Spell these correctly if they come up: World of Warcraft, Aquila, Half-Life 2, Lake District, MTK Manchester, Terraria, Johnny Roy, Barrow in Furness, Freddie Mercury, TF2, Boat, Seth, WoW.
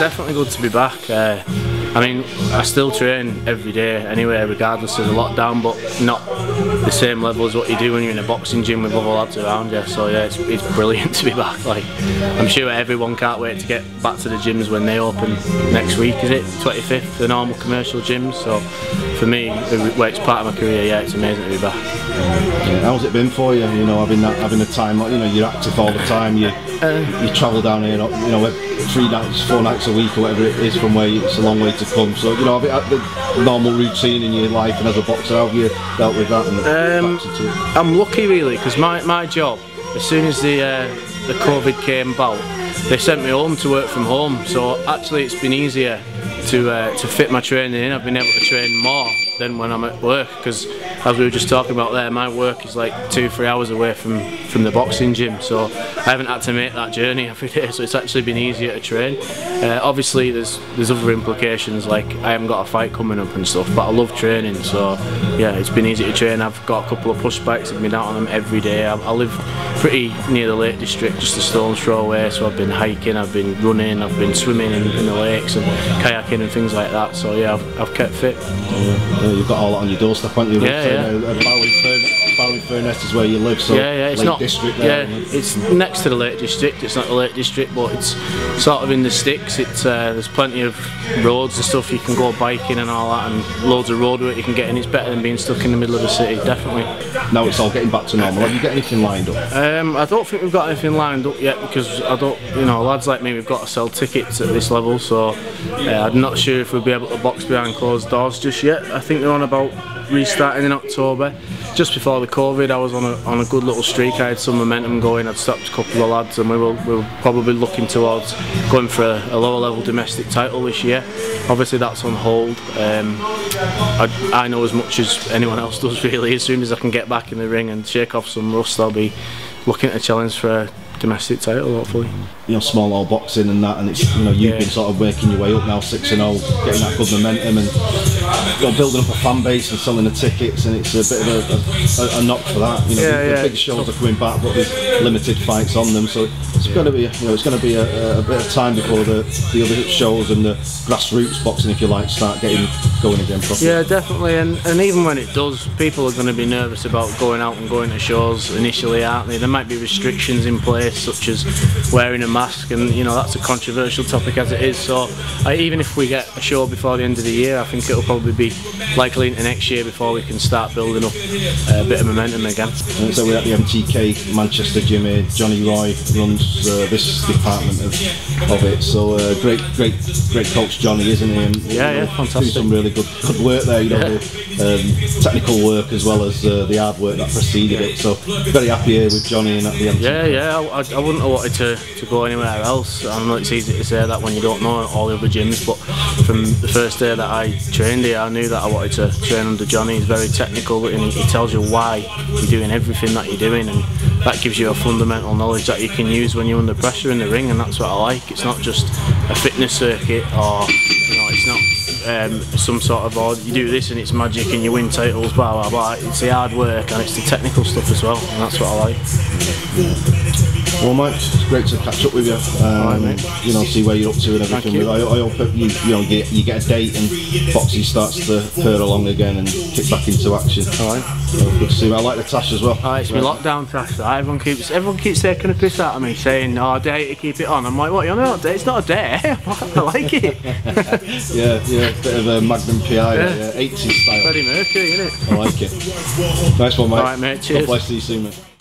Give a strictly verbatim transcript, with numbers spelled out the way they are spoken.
definitely good to be back. Uh, I mean, I still train every day anyway, regardless of the lockdown, but not the same level as what you do when you're in a boxing gym with other lads around you. So yeah, it's, it's brilliant to be back. Like, I'm sure everyone can't wait to get back to the gyms when they open next week, is it? twenty-fifth, the normal commercial gyms. So for me, where it's part of my career, yeah, it's amazing to be back. Yeah, how's it been for you? You know, having that, having a time, you know, you're active all the time. You uh, you travel down here, you know, three nights, four nights a week, or whatever it is, from where you, it's a long way to come. So you know, have you had the normal routine in your life, and as a boxer, how have you dealt with that? And um, I'm lucky really, because my my job, as soon as the uh, the COVID came about, they sent me home to work from home. So actually, it's been easier to uh, to fit my training in. I've been able to train more than when I'm at work, because as we were just talking about there, my work is like two, three hours away from, from the boxing gym, so I haven't had to make that journey every day, so it's actually been easier to train. Uh, obviously there's there's other implications, like I haven't got a fight coming up and stuff, but I love training, so yeah, it's been easy to train. I've got a couple of pushbacks, I've been out on them every day. I, I live pretty near the Lake District, just a stone's throw away, so I've been hiking, I've been running, I've been swimming in, in the lakes and kayaking and things like that, so yeah, I've, I've kept fit. Yeah, yeah, you've got all that on your doorstep, haven't you? Yeah, yeah. You know, Barrow in Furness, Barrow in Furness is where you live, so yeah, yeah, it's Lake not, District there. Yeah, it's next to the Lake District, it's not the Lake District, but it's sort of in the sticks. It's uh, there's plenty of roads and stuff you can go biking and all that, and loads of road work you can get in. It's better than being stuck in the middle of the city, definitely. Now it's all getting back to normal. Have you got anything lined up? Um, I don't think we've got anything lined up yet, because I don't, you know, lads like me, we've got to sell tickets at this level, so uh, I'm not sure if we'll be able to box behind closed doors just yet. I think they're on about restarting in October. Just before the COVID, I was on a, on a good little streak. I had some momentum going. I'd stopped a couple of lads, and we were, we were probably looking towards going for a, a lower level domestic title this year. Obviously that's on hold. Um, I, I know as much as anyone else does really, as soon as I can get back in the ring and shake off some rust, I'll be looking at a challenge for a domestic title, hopefully. You know, small all boxing and that, and it's, you know, you've yeah. been sort of working your way up now, six and oh, getting that good momentum, and you know, building up a fan base and selling the tickets, and it's a bit of a, a, a knock for that. You know, yeah, the, yeah. the big shows are coming back, but there's limited fights on them, so it's yeah. going to be, you know, it's going to be a, a bit of time before the the other shows and the grassroots boxing, if you like, start getting going again properly. Yeah, definitely, and and even when it does, people are going to be nervous about going out and going to shows initially, aren't they? There might be restrictions in place, such as wearing a mask, and you know, that's a controversial topic as it is, so I, even if we get a show before the end of the year, I think it'll probably be likely into next year before we can start building up a bit of momentum again. And so we're at the M T K Manchester gym here. Johnny Roy runs uh, this department of, of it, so uh, great great great coach Johnny, isn't he? And, yeah, you know, yeah, fantastic. Doing some really good, good work there, you know, yeah. the um, technical work as well as uh, the hard work that preceded it, so very happy here with Johnny and at the M T K. Yeah, yeah. I, I wouldn't have wanted to, to go anywhere else. I know it's easy to say that when you don't know all the other gyms, but from the first day that I trained here, I knew that I wanted to train under Johnny. He's very technical, and he, he tells you why you're doing everything that you're doing, and that gives you a fundamental knowledge that you can use when you're under pressure in the ring, and that's what I like. It's not just a fitness circuit, or you know, it's not Um, some sort of, oh, you do this and it's magic and you win titles, blah blah blah. It's the hard work and it's the technical stuff as well, and that's what I like. Yeah. Well, mate, it's great to catch up with you. Um, right, mate. You know, see where you're up to and everything. You. I, I hope you, you know, get, you get a date and boxing starts to purr along again and kick back into action. All right. So good to see you. I like the tash as well. Oh, it's my lockdown tash. That everyone keeps everyone keeps taking a piss out of me, saying, "Oh, I dare you to keep it on." I'm like, "What? You know, it's not a dare. I like it." Yeah, yeah. A bit of a Magnum P I, yeah. eighties style. Freddie Mercury, innit? I like it. Nice one, mate. Alright, mate, cheers. God bless you, mate.